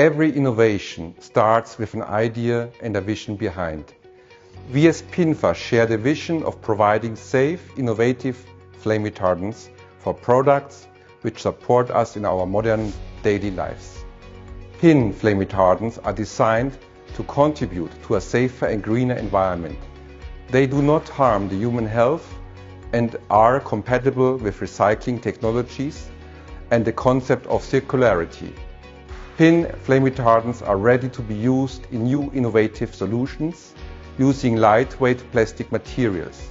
Every innovation starts with an idea and a vision behind. We as PINFA share the vision of providing safe, innovative flame retardants for products which support us in our modern daily lives. PIN flame retardants are designed to contribute to a safer and greener environment. They do not harm the human health and are compatible with recycling technologies and the concept of circularity. PIN flame retardants are ready to be used in new innovative solutions using lightweight plastic materials.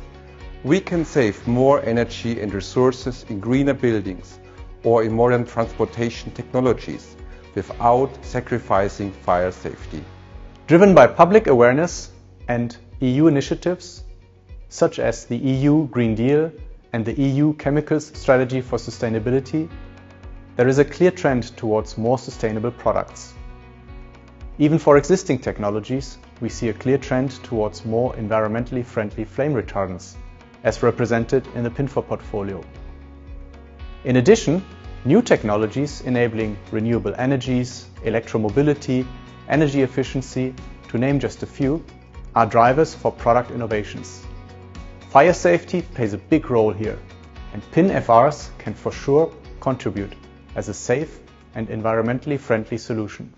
We can save more energy and resources in greener buildings or in modern transportation technologies without sacrificing fire safety. Driven by public awareness and EU initiatives such as the EU Green Deal and the EU Chemicals Strategy for Sustainability, there is a clear trend towards more sustainable products. Even for existing technologies, we see a clear trend towards more environmentally friendly flame retardants, as represented in the PINFA portfolio. In addition, new technologies enabling renewable energies, electromobility, energy efficiency, to name just a few, are drivers for product innovations. Fire safety plays a big role here, and PIN FRs can for sure contribute as a safe and environmentally friendly solution.